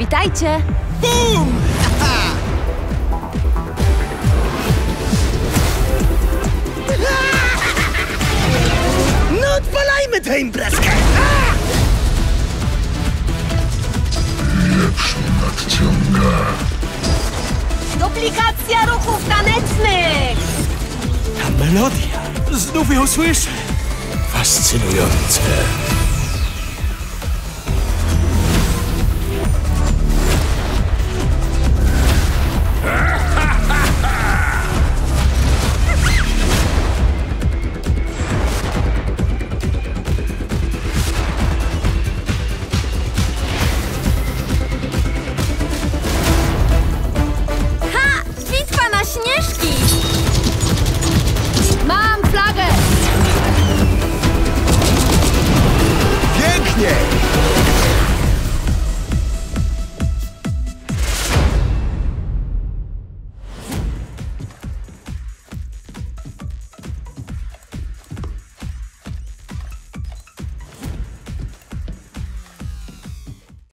Witajcie! Bum! No odpalajmy tę imprezkę! Lepszy nadciąga. Duplikacja ruchów tanecznych! Ta melodia! Znów ją słyszę! Fascynujące!